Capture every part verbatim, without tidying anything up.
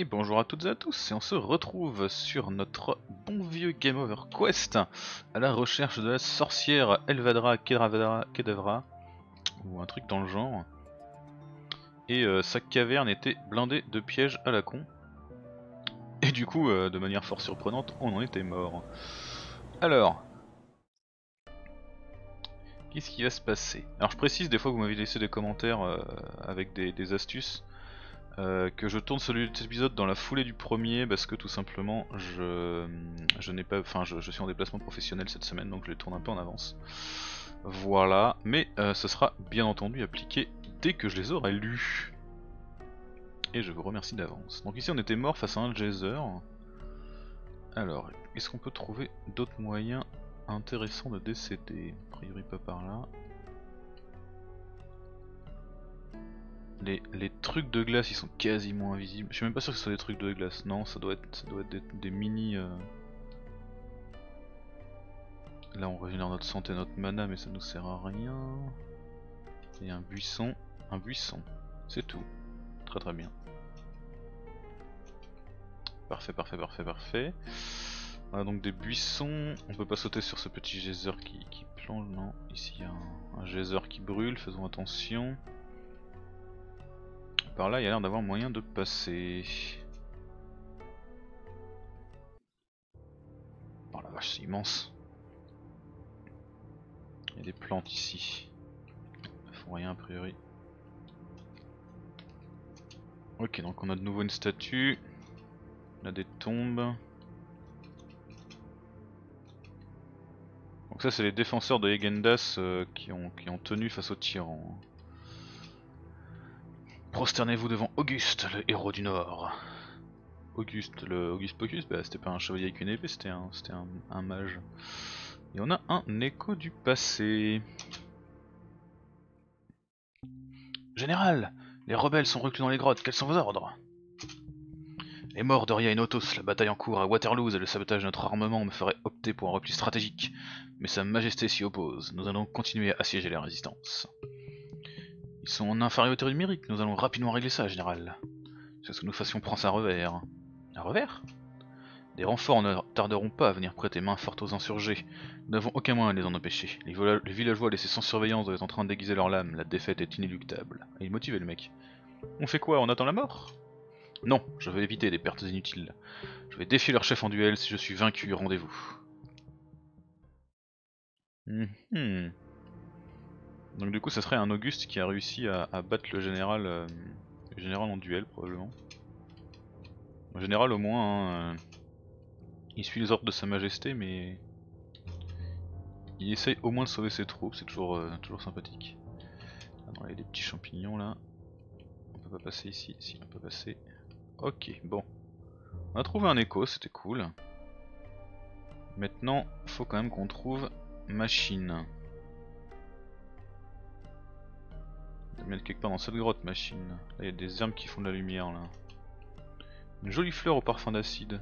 Et bonjour à toutes et à tous, et on se retrouve sur notre bon vieux Game Over Quest à la recherche de la sorcière Elvadra Kedavra ou un truc dans le genre. Et euh, sa caverne était blindée de pièges à la con. Et du coup, euh, de manière fort surprenante, on en était mort. Alors, qu'est-ce qui va se passer? Alors je précise, des fois vous m'avez laissé des commentaires euh, avec des, des astuces, euh, que je tourne celui de cet épisode dans la foulée du premier, parce que tout simplement je, je n'ai pas, enfin je, je suis en déplacement professionnel cette semaine, donc je les tourne un peu en avance. Voilà, mais euh, ce sera bien entendu appliqué dès que je les aurai lus. Et je vous remercie d'avance. Donc ici on était mort face à un geyser. Alors, est-ce qu'on peut trouver d'autres moyens intéressants de décéder? A priori pas par là. Les, les trucs de glace, ils sont quasiment invisibles. Je suis même pas sûr que ce soit des trucs de glace. Non, ça doit être, ça doit être des, des mini... Euh... Là on régénère notre santé et notre mana, mais ça nous sert à rien. Et un buisson. Un buisson. C'est tout. Très très bien. Parfait, parfait, parfait, parfait. On a donc des buissons. On peut pas sauter sur ce petit geyser qui, qui plonge. Non, ici il y a un, un geyser qui brûle. Faisons attention. Par là, il y a l'air d'avoir moyen de passer. Oh la vache, c'est immense. Il y a des plantes ici. Elles font rien a priori. Ok, donc on a de nouveau une statue. On a des tombes. Donc ça c'est les défenseurs de Egendas euh, qui, ont, qui ont tenu face aux tyrans. Prosternez-vous devant Auguste, le héros du Nord. Auguste, le Auguste Pocus, bah, c'était pas un chevalier avec une épée, c'était un, un, un mage. Et on a un écho du passé. Général, les rebelles sont reclus dans les grottes, quels sont vos ordres? Les morts de Ria et Notos, la bataille en cours à Waterloo et le sabotage de notre armement me feraient opter pour un repli stratégique, mais sa majesté s'y oppose, nous allons continuer à assiéger la résistance. Ils sont en infériorité numérique, nous allons rapidement régler ça, général. C'est ce que nous fassions prendre ça à revers. À revers? Des renforts ne tarderont pas à venir prêter main forte aux insurgés, nous n'avons aucun moyen de les en empêcher. Les, les villageois laissés sans surveillance doivent être en train de déguiser leur lame, la défaite est inéluctable. Et il motivait le mec. On fait quoi, on attend la mort? Non, je veux éviter des pertes inutiles. Je vais défier leur chef en duel, si je suis vaincu, rendez-vous. Mm-hmm. Donc du coup ça serait un Auguste qui a réussi à, à battre le général, euh, le général en duel probablement. Le général au moins, hein, euh, il suit les ordres de sa majesté mais il essaye au moins de sauver ses troupes, c'est toujours, euh, toujours sympathique. Attends, il y a des petits champignons là. On peut pas passer ici, si on peut passer... Ok, bon. On a trouvé un écho, c'était cool. Maintenant, faut quand même qu'on trouve machine. On va mettre quelque part dans cette grotte, machine. Là, il y a des herbes qui font de la lumière, là. Une jolie fleur au parfum d'acide.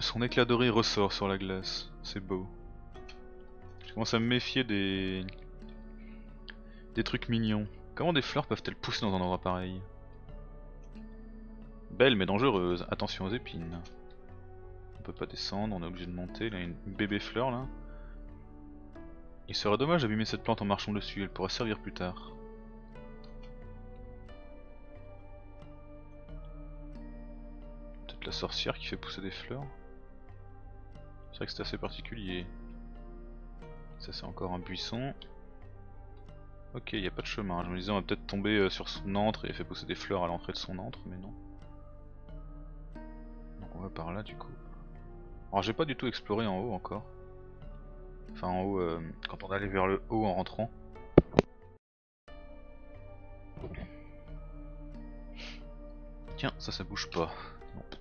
Son éclat doré ressort sur la glace. C'est beau. Je commence à me méfier des... des trucs mignons. Comment des fleurs peuvent-elles pousser dans un endroit pareil? Belle mais dangereuse, attention aux épines. On peut pas descendre, on est obligé de monter, là il y a une bébé fleur là. Il serait dommage d'abîmer cette plante en marchant dessus, elle pourra servir plus tard. Peut-être la sorcière qui fait pousser des fleurs. C'est vrai que c'est assez particulier. Ça c'est encore un buisson. Ok, il n'y a pas de chemin, je me disais on va peut-être tomber sur son antre et fait pousser des fleurs à l'entrée de son antre, mais non. Donc on va par là du coup. Alors j'ai pas du tout exploré en haut encore. Enfin en haut, euh, quand on allait vers le haut en rentrant. Tiens, ça ça bouge pas.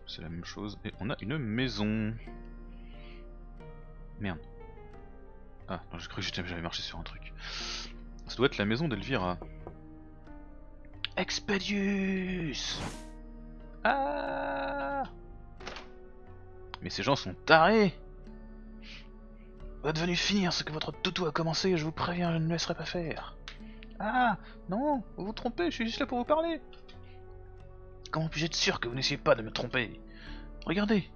C'est la même chose, et on a une maison. Merde. Ah, j'ai cru que j'avais marché sur un truc. Ça doit être la maison d'Elvira. Expedius! Ah! Mais ces gens sont tarés! Vous êtes venus finir ce que votre toutou a commencé, je vous préviens, je ne me laisserai pas faire. Ah, non, vous vous trompez, je suis juste là pour vous parler. Comment puis-je être sûr que vous n'essayez pas de me tromper? Regardez.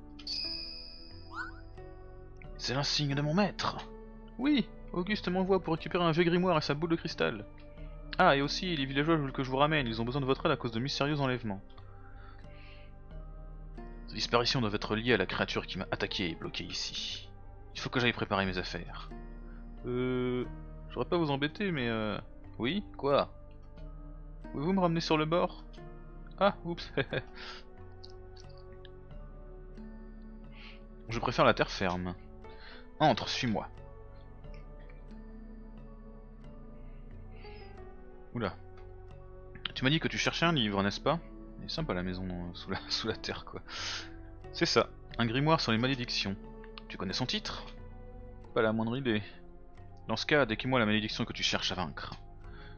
C'est l'insigne de mon maître. Oui, Auguste m'envoie pour récupérer un vieux grimoire et sa boule de cristal. Ah, et aussi, les villageois veulent que je vous ramène, ils ont besoin de votre aide à cause de mystérieux enlèvements. Ces disparitions doivent être liées à la créature qui m'a attaqué et bloqué ici. Il faut que j'aille préparer mes affaires. Euh... Je voudrais pas vous embêter, mais euh... Oui? Quoi? Pouvez-vous me ramener sur le bord? Ah, oups. Je préfère la terre ferme. Entre, suis-moi. Oula. Tu m'as dit que tu cherchais un livre, n'est-ce pas? Il est sympa la maison euh, sous, la, sous la terre, quoi. C'est ça, un grimoire sur les malédictions. Tu connais son titre? Pas la moindre idée. Dans ce cas, décris-moi la malédiction que tu cherches à vaincre.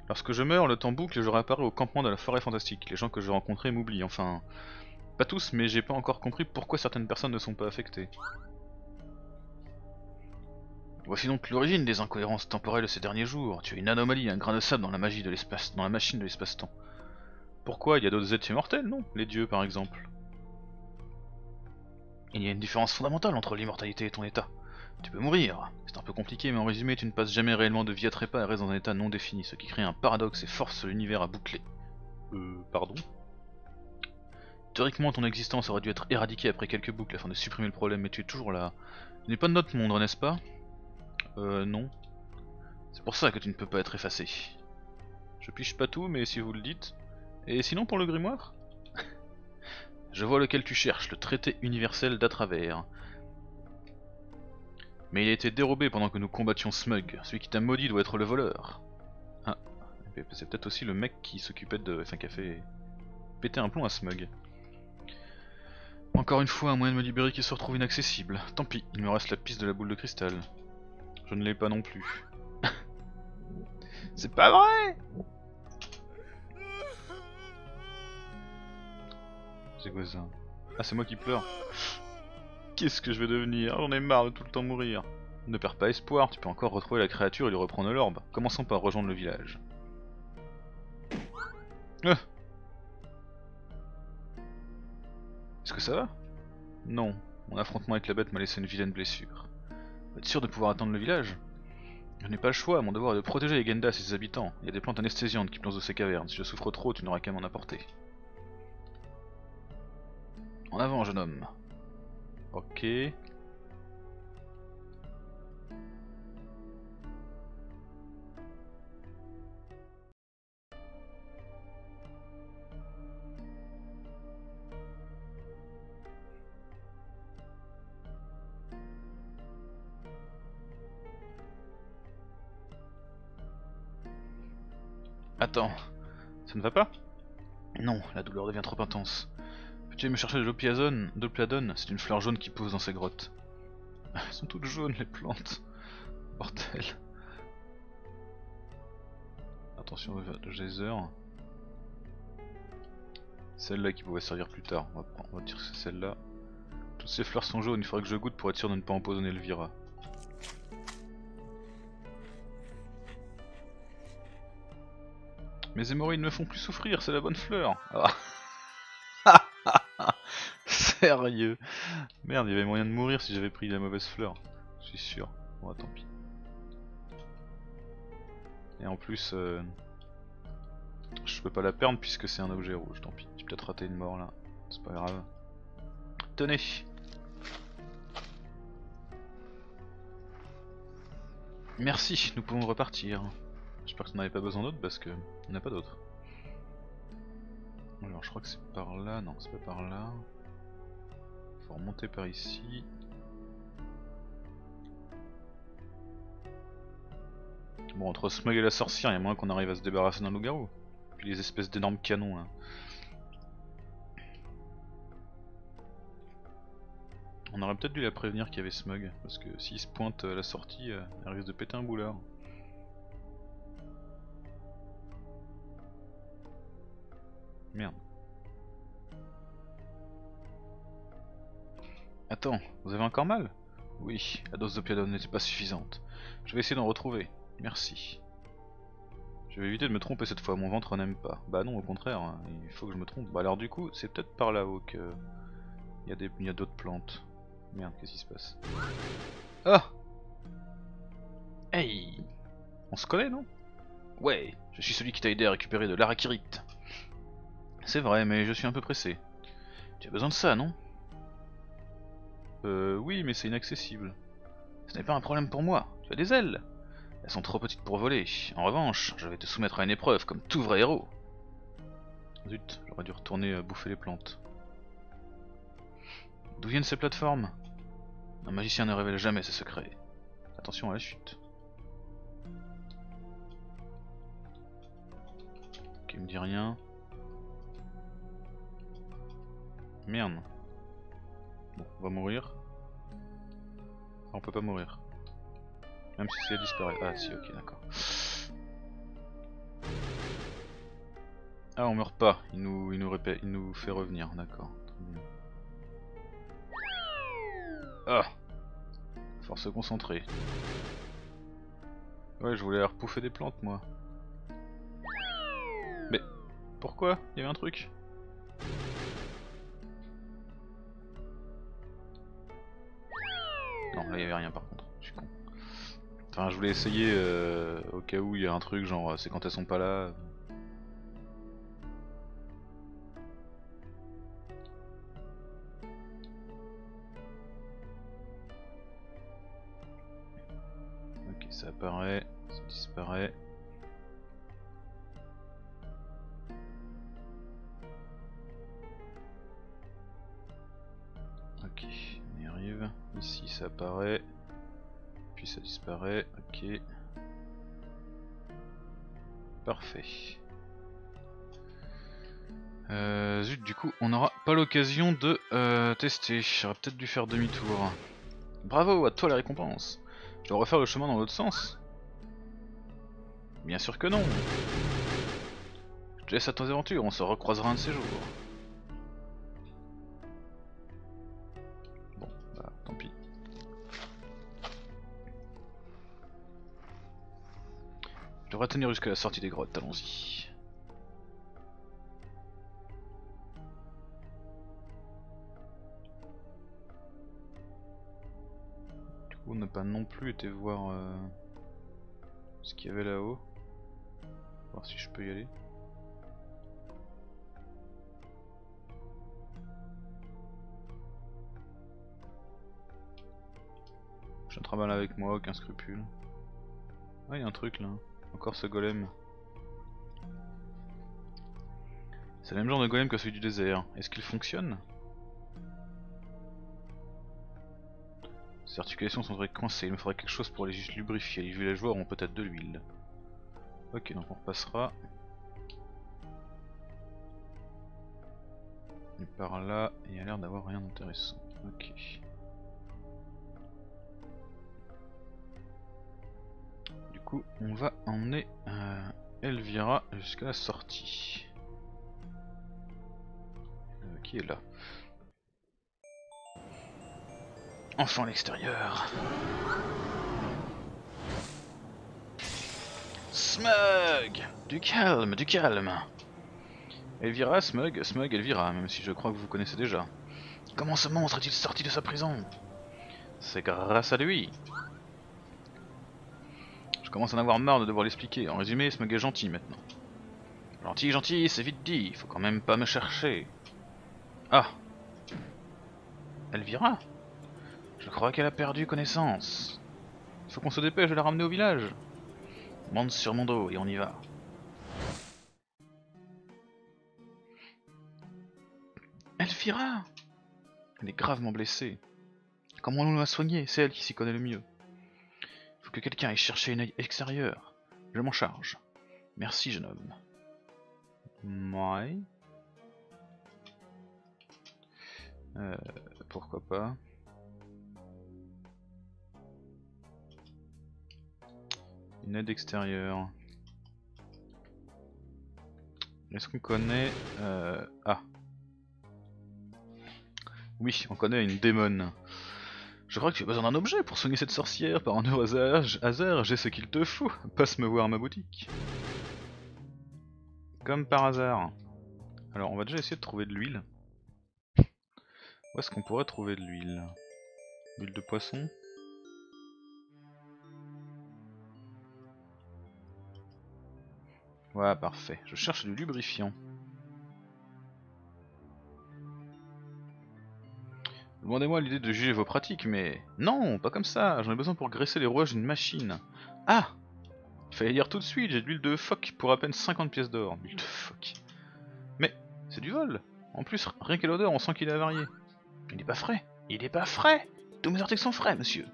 Lorsque je meurs, le temps boucle et je réapparais au campement de la forêt fantastique. Les gens que j'ai rencontrés m'oublient, enfin... Pas tous, mais j'ai pas encore compris pourquoi certaines personnes ne sont pas affectées. Voici donc l'origine des incohérences temporelles de ces derniers jours. Tu es une anomalie, un grain de sable dans la magie de l'espace, dans la machine de l'espace-temps. Pourquoi? Il y a d'autres êtres immortels, non? Les dieux, par exemple. Il y a une différence fondamentale entre l'immortalité et ton état. Tu peux mourir. C'est un peu compliqué, mais en résumé, tu ne passes jamais réellement de vie à trépas et restes dans un état non défini, ce qui crée un paradoxe et force l'univers à boucler. Euh, pardon? Théoriquement, ton existence aurait dû être éradiquée après quelques boucles afin de supprimer le problème, mais tu es toujours là. Tu n'es pas de notre monde, n'est-ce pas? Euh, non. C'est pour ça que tu ne peux pas être effacé. Je pige pas tout, mais si vous le dites... Et sinon pour le grimoire? Je vois lequel tu cherches, le traité universel d'à travers. Mais il a été dérobé pendant que nous combattions Smug. Celui qui t'a maudit doit être le voleur. Ah, c'est peut-être aussi le mec qui s'occupait de... Enfin qui a fait... péter un plomb à Smug. Encore une fois, un moyen de me libérer qui se retrouve inaccessible. Tant pis, il me reste la piste de la boule de cristal. Je ne l'ai pas non plus. C'est pas vrai! C'est quoi ça? Ah, c'est moi qui pleure. Qu'est-ce que je vais devenir? J'en ai marre de tout le temps mourir. Ne perds pas espoir, tu peux encore retrouver la créature et lui reprendre l'orbe. Commençons par rejoindre le village. Euh Est-ce que ça va? Non, mon affrontement avec la bête m'a laissé une vilaine blessure. Vous êtes sûr de pouvoir atteindre le village? Je n'ai pas le choix, mon devoir est de protéger Egendas et ses habitants. Il y a des plantes anesthésiantes qui plongent dans ces cavernes. Si je souffre trop, tu n'auras qu'à m'en apporter. En avant, jeune homme. Ok. Attends, ça ne va pas? Non, la douleur devient trop intense. Tu es me chercher de l'opiazone, de Pladone, c'est une fleur jaune qui pousse dans ces grottes. Elles sont toutes jaunes les plantes. Bordel. Attention au geyser. Celle-là qui pouvait servir plus tard, on va, prendre, on va dire que c'est celle-là. Toutes ces fleurs sont jaunes, il faudrait que je goûte pour être sûr de ne pas empoisonner Elvira. Mes hémorroïdes ne me font plus souffrir, c'est la bonne fleur. Ah. Sérieux? Merde, il y avait moyen de mourir si j'avais pris la mauvaise fleur. Je suis sûr. Bon, tant pis. Et en plus, euh, je peux pas la perdre puisque c'est un objet rouge. Tant pis. J'ai peut-être raté une mort là. C'est pas grave. Tenez! Merci, nous pouvons repartir. J'espère que vous n'avez pas besoin d'autres parce que on n'a pas d'autres. Alors, je crois que c'est par là. Non, c'est pas par là. Faut remonter par ici. Bon, entre Smug et la sorcière, il y a moyen qu'on arrive à se débarrasser d'un loup-garou. Puis les espèces d'énormes canons là. On aurait peut-être dû la prévenir qu'il y avait Smug, parce que s'il se pointe à la sortie, elle risque de péter un boulard. Merde. Attends, vous avez encore mal? Oui, la dose de Pladone n'était pas suffisante. Je vais essayer d'en retrouver. Merci. Je Je vais éviter de me tromper cette fois, mon ventre n'aime pas. Bah non, au contraire, hein. Il faut que je me trompe. Bah alors du coup, c'est peut-être par là-haut que... Il y a des... il y a d'autres plantes. Merde, qu'est-ce qui se passe? Ah! Hey! On se connaît, non? Ouais, je suis celui qui t'a aidé à récupérer de l'arakirite. C'est vrai, mais je suis un peu pressé. Tu as besoin de ça, non? Euh, oui, mais c'est inaccessible. Ce n'est pas un problème pour moi, tu as des ailes. Elles sont trop petites pour voler. En revanche, je vais te soumettre à une épreuve, comme tout vrai héros. Zut, j'aurais dû retourner bouffer les plantes. D'où viennent ces plateformes? Un magicien ne révèle jamais ses secrets. Attention à la chute. Ok, il me dit rien. Merde. Bon, on va mourir. On peut pas mourir. Même si c'est disparu. Ah si, ok, d'accord. Ah, on meurt pas. Il nous, il nous, répète, il nous fait revenir, d'accord. Ah, faut se concentrer. Ouais, je voulais repouffer des plantes, moi. Mais pourquoi? Il y avait un truc. Non, là il y avait rien par contre, je suis con. Enfin, je voulais essayer euh, au cas où il y a un truc, genre c'est quand elles sont pas là. Ok, ça apparaît, ça disparaît. Ok, on y arrive. Ici ça apparaît, puis ça disparaît, ok. Parfait. Euh, zut, du coup on n'aura pas l'occasion de euh, tester, j'aurais peut-être dû faire demi-tour. Bravo, à toi la récompense. Je dois refaire le chemin dans l'autre sens? Bien sûr que non. Je te laisse à tes aventures, on se recroisera un de ces jours. On va tenir jusqu'à la sortie des grottes, allons-y. Du coup on n'a pas non plus été voir euh, ce qu'il y avait là-haut. Voir si je peux y aller. J'ai un travail avec moi, aucun scrupule. Ah, il y a un truc là. Encore ce golem. C'est le même genre de golem que celui du désert. Est-ce qu'il fonctionne? Ces articulations sont très coincées, il me faudrait quelque chose pour les lubrifier. Les villageois auront peut-être de l'huile. Ok, donc on repassera. Et par là, il y a l'air d'avoir rien d'intéressant. Ok. Coup, on va emmener euh, Elvira jusqu'à la sortie. Euh, qui est là? Enfin l'extérieur. Smug! Du calme, du calme. Elvira, Smug, Smug, Elvira, même si je crois que vous connaissez déjà. Comment ce monstre est-il sorti de sa prison? C'est grâce à lui. Je commence à en avoir marre de devoir l'expliquer. En résumé, Smug est gentil maintenant. Gentil, gentil, c'est vite dit. Faut quand même pas me chercher. Ah, Elvira? Je crois qu'elle a perdu connaissance. Il faut qu'on se dépêche de la ramener au village. Monte sur mon dos et on y va. Elvira! Elle est gravement blessée. Comment on l'a soignée? C'est elle qui s'y connaît le mieux. Faut que quelqu'un aille chercher une aide extérieure. Je m'en charge. Merci, jeune homme. Ouais. Euh, pourquoi pas. Une aide extérieure. Est-ce qu'on connaît... Euh... Ah. Oui, on connaît une démone. Je crois que tu as besoin d'un objet pour soigner cette sorcière, par un heureux hasard, hasard j'ai ce qu'il te faut, passe me voir à ma boutique. Comme par hasard. Alors on va déjà essayer de trouver de l'huile. Où est-ce qu'on pourrait trouver de l'huile? L'huile de poisson? Voilà, parfait. Je cherche du lubrifiant. Demandez-moi l'idée de juger vos pratiques, mais... Non, pas comme ça. J'en ai besoin pour graisser les rouages d'une machine. Ah! Il fallait dire tout de suite, j'ai de l'huile de phoque pour à peine cinquante pièces d'or. L'huile de phoque. Mais, c'est du vol. En plus, rien qu'à l'odeur, on sent qu'il a varié. Il n'est pas frais. Il n'est pas frais. Tous mes articles sont frais, monsieur.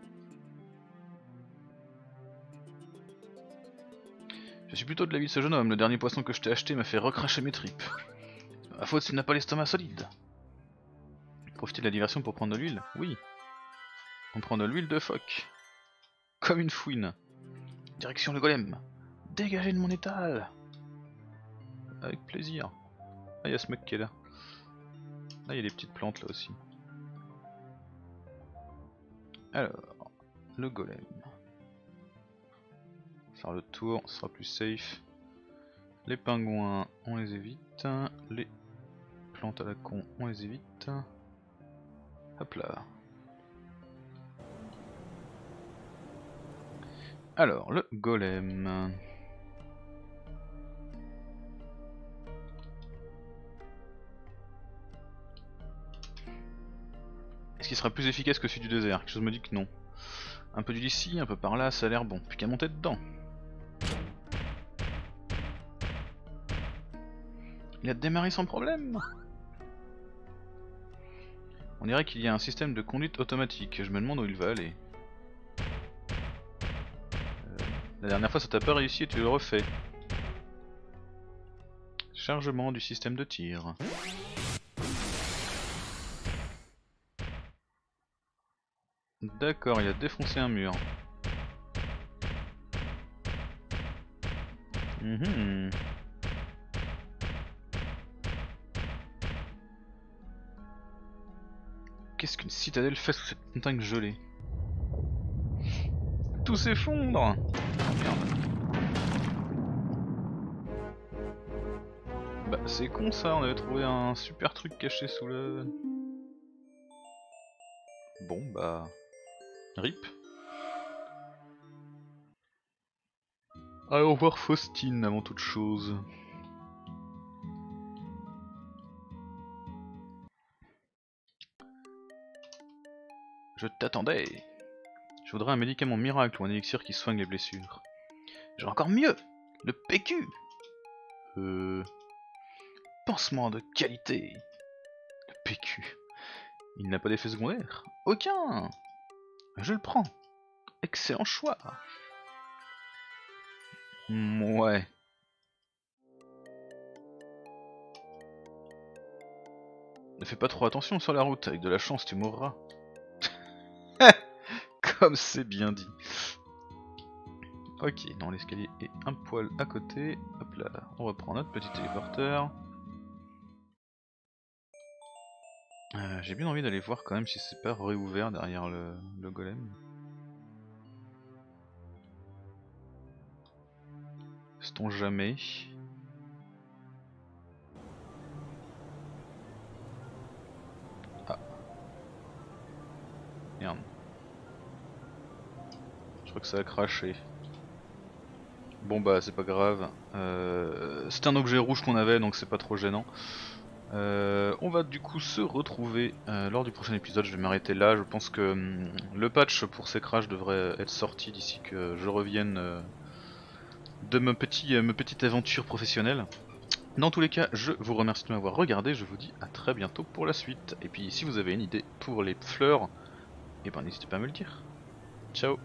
Je suis plutôt de l'avis de ce jeune homme. Le dernier poisson que je t'ai acheté m'a fait recracher mes tripes. C'est ma faute si tu n'as pas l'estomac solide. Profiter de la diversion pour prendre de l'huile? Oui. On prend de l'huile de phoque. Comme une fouine. Direction le golem. Dégagez de mon étal. Avec plaisir. Ah, il y a ce mec qui est là. Là, il y a des petites plantes là aussi. Alors, le golem. Faire le tour, ce sera plus safe. Les pingouins, on les évite. Les plantes à la con, on les évite. Hop là. Alors, le golem. Est-ce qu'il sera plus efficace que celui du désert? Quelque chose me dit que non. Un peu du d'ici, un peu par là, ça a l'air bon. Plus qu'à monter dedans. Il a démarré sans problème. On dirait qu'il y a un système de conduite automatique. Je me demande où il va aller. Euh, la dernière fois ça t'a pas réussi et tu le refais. Chargement du système de tir. D'accord, il a défoncé un mur. Mmh. Qu'est-ce qu'une citadelle fait sous cette montagne gelée? Tout s'effondre. Bah c'est con ça, on avait trouvé un super truc caché sous le... Bon bah... Rip. Allons voir Faustine avant toute chose. Je t'attendais. Je voudrais un médicament miracle ou un élixir qui soigne les blessures. J'ai encore mieux. Le P Q. Euh... Pansement de qualité. Le P Q. Il n'a pas d'effet secondaire? Aucun. Je le prends. Excellent choix. Mmh, ouais. Ne fais pas trop attention sur la route. Avec de la chance, tu mourras. Comme c'est bien dit. Ok, non, l'escalier est un poil à côté. Hop là, on reprend notre petit téléporteur. Euh, J'ai bien envie d'aller voir quand même si c'est pas réouvert derrière le, le golem. Sait-on jamais. Ah. Merde. Je crois que ça a craché. Bon bah c'est pas grave. Euh, c'est un objet rouge qu'on avait donc c'est pas trop gênant. Euh, on va du coup se retrouver euh, lors du prochain épisode. Je vais m'arrêter là. Je pense que hum, le patch pour ces crashs devrait être sorti d'ici que je revienne euh, de ma, petit, euh, ma petite aventure professionnelle. Dans tous les cas, je vous remercie de m'avoir regardé. Je vous dis à très bientôt pour la suite. Et puis si vous avez une idée pour les fleurs, eh ben n'hésitez pas à me le dire. Ciao.